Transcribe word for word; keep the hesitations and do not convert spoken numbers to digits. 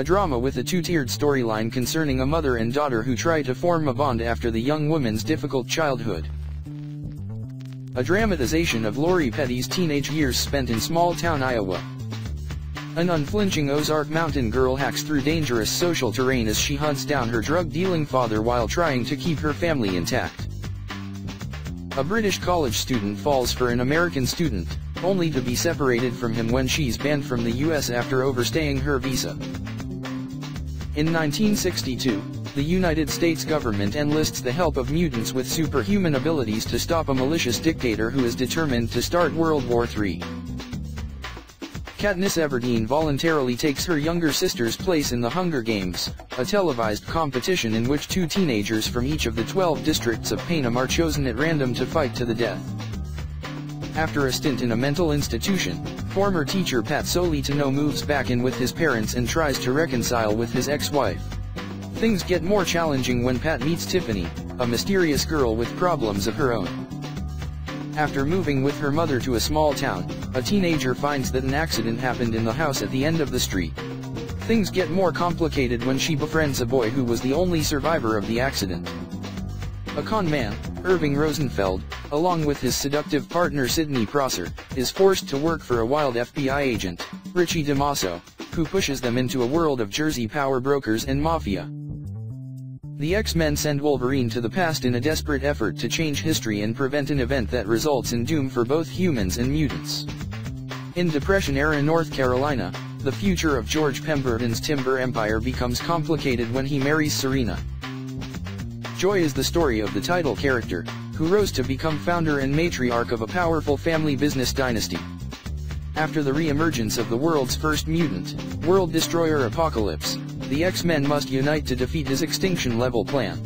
a drama with a two-tiered storyline concerning a mother and daughter who try to form a bond after the young woman's difficult childhood. A dramatization of Lori Petty's teenage years spent in small-town Iowa. An unflinching Ozark Mountain girl hacks through dangerous social terrain as she hunts down her drug-dealing father while trying to keep her family intact. A British college student falls for an American student, only to be separated from him when she's banned from the U S after overstaying her visa. In nineteen sixty-two, the United States government enlists the help of mutants with superhuman abilities to stop a malicious dictator who is determined to start World War Three. Katniss Everdeen voluntarily takes her younger sister's place in the Hunger Games, a televised competition in which two teenagers from each of the twelve districts of Panem are chosen at random to fight to the death. After a stint in a mental institution, former teacher Pat Solitano moves back in with his parents and tries to reconcile with his ex-wife. Things get more challenging when Pat meets Tiffany, a mysterious girl with problems of her own. After moving with her mother to a small town, a teenager finds that an accident happened in the house at the end of the street. Things get more complicated when she befriends a boy who was the only survivor of the accident. A con man, Irving Rosenfeld, along with his seductive partner Sidney Prosser, is forced to work for a wild F B I agent, Richie DeMasso, who pushes them into a world of Jersey power brokers and mafia. The X-Men send Wolverine to the past in a desperate effort to change history and prevent an event that results in doom for both humans and mutants. In Depression-era North Carolina, the future of George Pemberton's timber empire becomes complicated when he marries Serena. Joy is the story of the title character, who rose to become founder and matriarch of a powerful family business dynasty. After the re-emergence of the world's first mutant, world destroyer Apocalypse, the X-Men must unite to defeat his extinction-level plan.